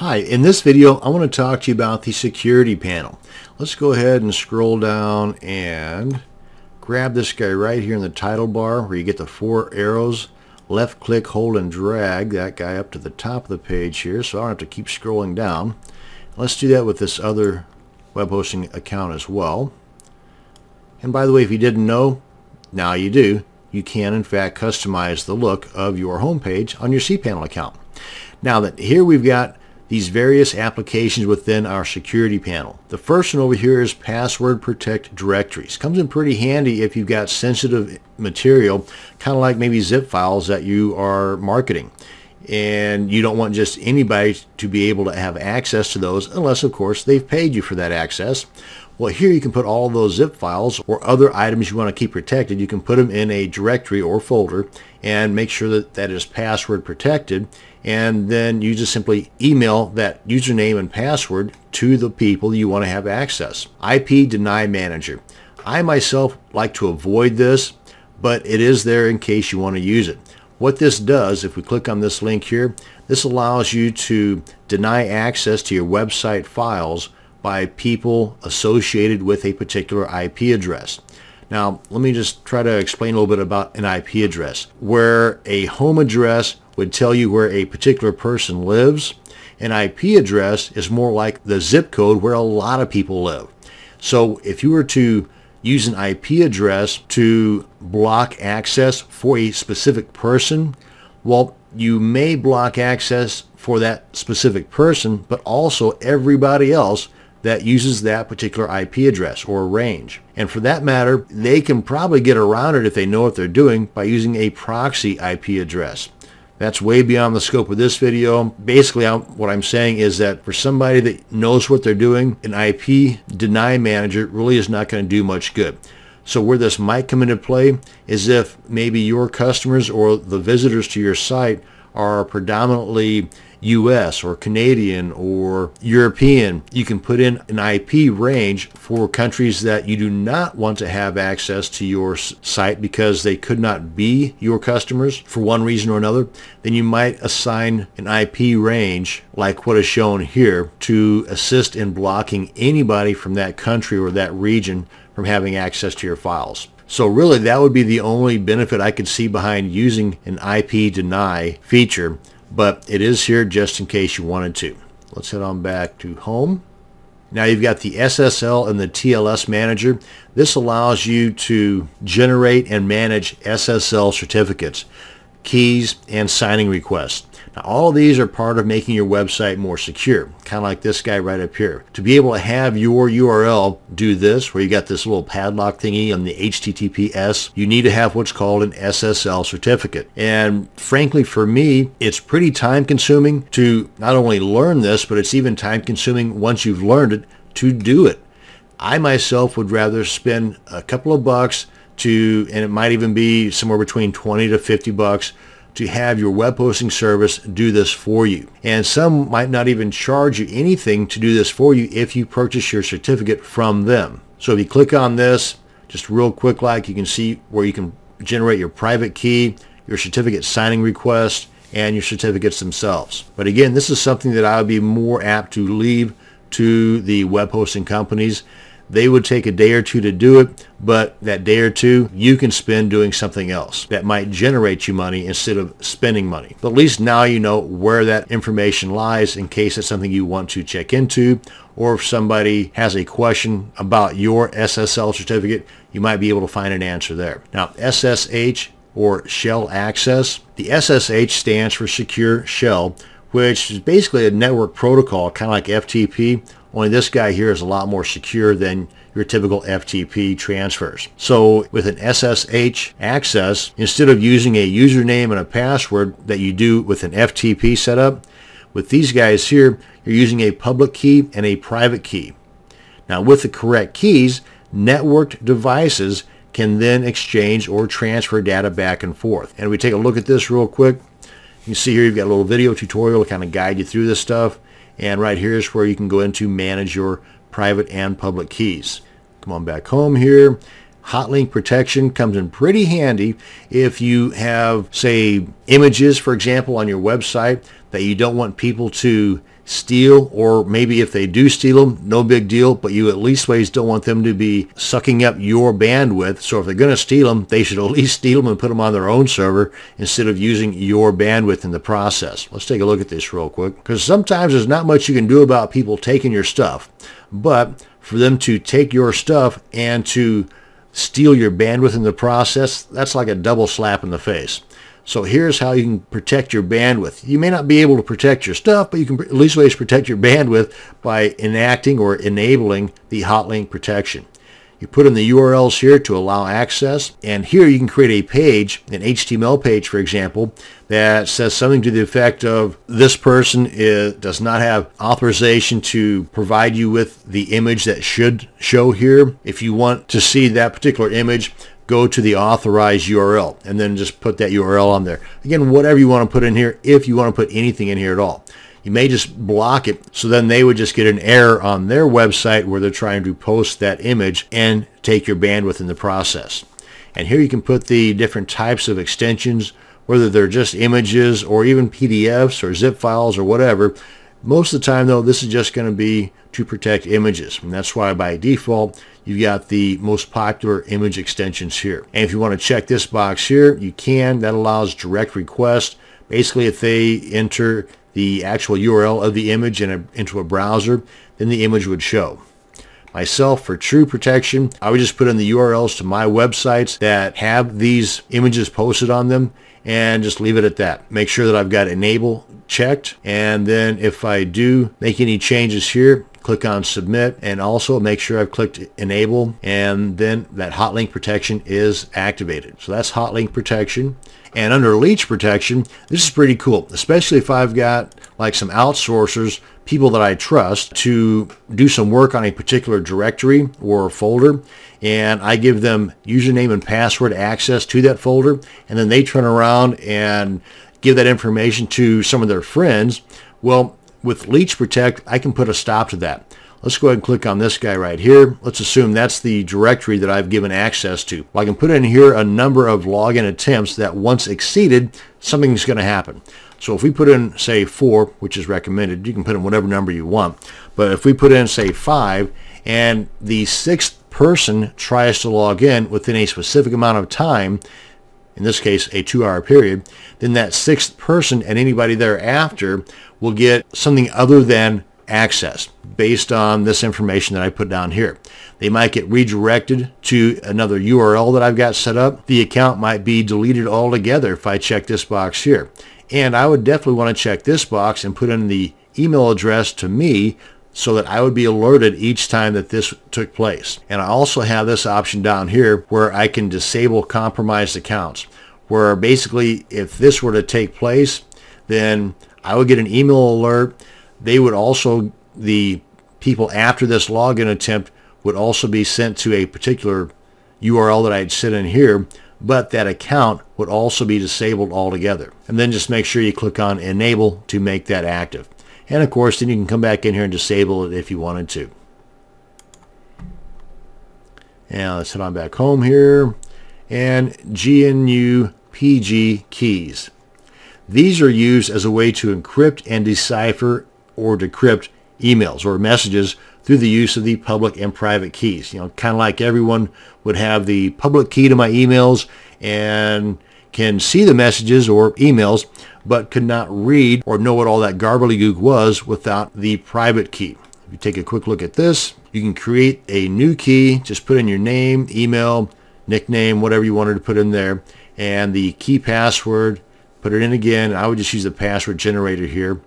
Hi, in this video I want to talk to you about the security panel. Let's go ahead and scroll down and grab this guy right here in the title bar where you get the four arrows. Left click, hold and drag that guy up to the top of the page here so I don't have to keep scrolling down. Let's do that with this other web hosting account as well. And by the way, if you didn't know, now you do. You can in fact customize the look of your home page on your cPanel account. Now that here we've got these various applications within our security panel. The first one over here is password protect directories. Comes in pretty handy if you've got sensitive material, kind of like maybe zip files that you are marketing. And you don't want just anybody to be able to have access to those unless of course they've paid you for that access. Well, here you can put all those zip files or other items you want to keep protected. You can put them in a directory or folder and make sure that that is password protected, and then you just simply email that username and password to the people you want to have access. IP Deny Manager. I myself like to avoid this, but it is there in case you want to use it. What this does, if we click on this link here, this allows you to deny access to your website files by people associated with a particular IP address. Now, let me just try to explain a little bit about an IP address. Where a home address would tell you where a particular person lives, an IP address is more like the zip code where a lot of people live. So if you were to use an IP address to block access for a specific person, well, you may block access for that specific person, but also everybody else that uses that particular IP address or range. And for that matter, they can probably get around it if they know what they're doing by using a proxy IP address. That's way beyond the scope of this video. Basically, what I'm saying is that for somebody that knows what they're doing, an IP Deny Manager really is not going to do much good. So where this might come into play is if maybe your customers or the visitors to your site are predominantly US or Canadian or European. You can put in an IP range for countries that you do not want to have access to your site because they could not be your customers for one reason or another. Then you might assign an IP range like what is shown here to assist in blocking anybody from that country or that region from having access to your files. So really that would be the only benefit I could see behind using an IP deny feature, but it is here just in case you wanted to. Let's head on back to home. Now you've got the SSL and the TLS manager. This allows you to generate and manage SSL certificates, keys, and signing requests. Now all of these are part of making your website more secure, kind of like this guy right up here. To be able to have your URL do this, where you got this little padlock thingy on the HTTPS, you need to have what's called an SSL certificate. And frankly for me, it's pretty time consuming to not only learn this, but it's even time consuming once you've learned it to do it. I myself would rather spend a couple of bucks to, and it might even be somewhere between 20 to 50 bucks, to have your web hosting service do this for you. And some might not even charge you anything to do this for you if you purchase your certificate from them. So if you click on this, just real quick like, you can see where you can generate your private key, your certificate signing request, and your certificates themselves. But again, this is something that I would be more apt to leave to the web hosting companies. They would take a day or two to do it, but that day or two you can spend doing something else that might generate you money instead of spending money. But at least now you know where that information lies in case it's something you want to check into, or if somebody has a question about your SSL certificate, you might be able to find an answer there. Now SSH or shell access. The SSH stands for Secure Shell, which is basically a network protocol, kind of like FTP, only this guy here is a lot more secure than your typical FTP transfers. So with an SSH access, instead of using a username and a password that you do with an FTP setup, with these guys here, you're using a public key and a private key. Now with the correct keys, networked devices can then exchange or transfer data back and forth. And if we take a look at this real quick, you can see here you've got a little video tutorial to kind of guide you through this stuff. And right here is where you can go into manage your private and public keys. Come on back home here. Hot link protection comes in pretty handy if you have, say, images, for example, on your website that you don't want people to steal, or maybe if they do steal them, no big deal, but you at least ways don't want them to be sucking up your bandwidth. So if they're going to steal them, they should at least steal them and put them on their own server instead of using your bandwidth in the process. Let's take a look at this real quick, because sometimes there's not much you can do about people taking your stuff, but for them to take your stuff and to steal your bandwidth in the process, that's like a double slap in the face. So here's how you can protect your bandwidth. You may not be able to protect your stuff, but you can at least ways protect your bandwidth by enacting or enabling the hot link protection. You put in the URLs here to allow access, and here you can create a page, an HTML page, for example, that says something to the effect of, this person does not have authorization to provide you with the image that should show here. If you want to see that particular image, go to the authorized URL, and then just put that URL on there. Again, whatever you want to put in here, if you want to put anything in here at all. You may just block it, so then they would just get an error on their website where they're trying to post that image and take your bandwidth in the process. And here you can put the different types of extensions, whether they're just images or even PDFs or zip files or whatever. Most of the time, though, this is just going to be to protect images, and that's why by default you've got the most popular image extensions here. And if you want to check this box here, you can. That allows direct request. Basically, if they enter the actual URL of the image into a browser, then the image would show. Myself, for true protection, I would just put in the URLs to my websites that have these images posted on them and just leave it at that. Make sure that I've got enable checked, and then if I do make any changes here, click on submit, and also make sure I've clicked enable, and then that hot link protection is activated. So that's hot link protection. And under leech protection, this is pretty cool, especially if I've got like some outsourcers, people that I trust to do some work on a particular directory or folder, and I give them username and password access to that folder, and then they turn around and give that information to some of their friends. Well, with Leech Protect, I can put a stop to that. Let's go ahead and click on this guy right here. Let's assume that's the directory that I've given access to. I can put in here a number of login attempts that once exceeded, something's going to happen. So if we put in, say, 4, which is recommended, you can put in whatever number you want. But if we put in, say, 5, and the 6th person tries to log in within a specific amount of time, in this case a 2-hour period, then that 6th person and anybody thereafter will get something other than access based on this information that I put down here. They might get redirected to another URL that I've got set up. The account might be deleted altogether if I check this box here. And I would definitely want to check this box and put in the email address to me, so that I would be alerted each time that this took place. And I also have this option down here where I can disable compromised accounts, where basically if this were to take place, then I would get an email alert. They would also, the people after this login attempt would also be sent to a particular URL that I had set in here, but that account would also be disabled altogether. And then just make sure you click on enable to make that active. And of course, then you can come back in here and disable it if you wanted to. Now let's head on back home here. And GNU PG keys. These are used as a way to encrypt and decipher or decrypt emails or messages through the use of the public and private keys. You know, kind of like everyone would have the public key to my emails and can see the messages or emails, but could not read or know what all that gobbledygook was without the private key. If you take a quick look at this, you can create a new key. Just put in your name, email, nickname, whatever you wanted to put in there, and the key password. Put it in again. I would just use the password generator here,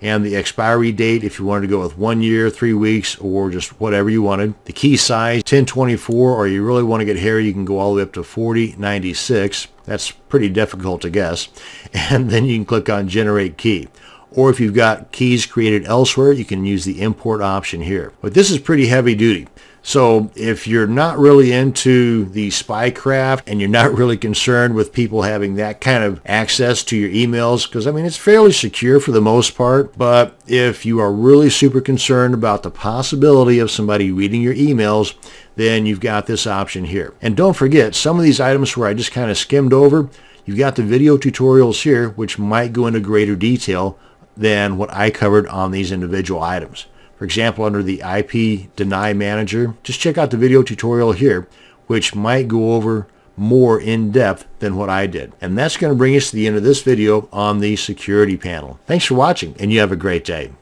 and the expiry date if you wanted to go with 1 year, 3 weeks, or just whatever you wanted. The key size 1024, or you really want to get hairy, you can go all the way up to 4096. That's pretty difficult to guess. And then you can click on generate key. Or if you've got keys created elsewhere, you can use the import option here. But this is pretty heavy duty. So if you're not really into the spycraft and you're not really concerned with people having that kind of access to your emails, because I mean it's fairly secure for the most part, but if you are really super concerned about the possibility of somebody reading your emails, then you've got this option here. And don't forget, some of these items where I just kind of skimmed over, you've got the video tutorials here, which might go into greater detail than what I covered on these individual items. For example, under the IP Deny Manager, just check out the video tutorial here, which might go over more in depth than what I did. And that's going to bring us to the end of this video on the security panel. Thanks for watching, and you have a great day.